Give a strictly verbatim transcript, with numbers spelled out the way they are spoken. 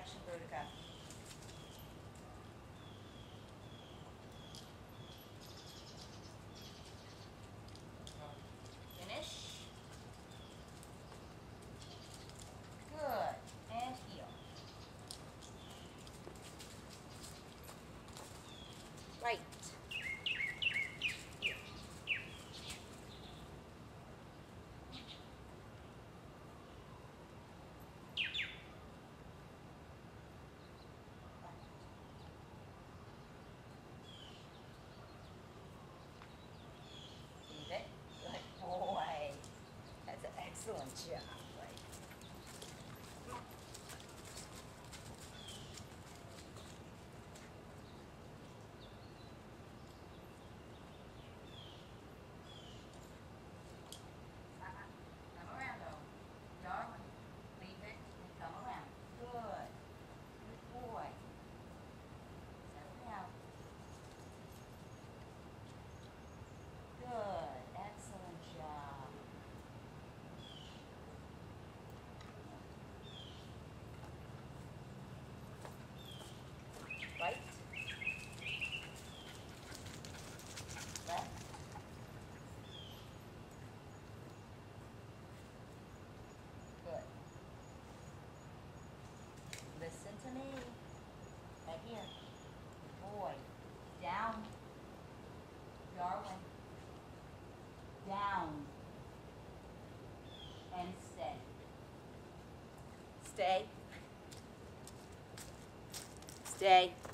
interaction going to happen. Finish. Good. And heel. Right. Heel. Leave it. Good boy. That's an excellent job. Right? Come around though. Darwin, leave it and come around. Good. Good boy. Settle down. Good. Excellent job. Right. Left. Good. Listen to me. Right here. Good boy. Down. Darwin. Down. And stay. Stay. Stay.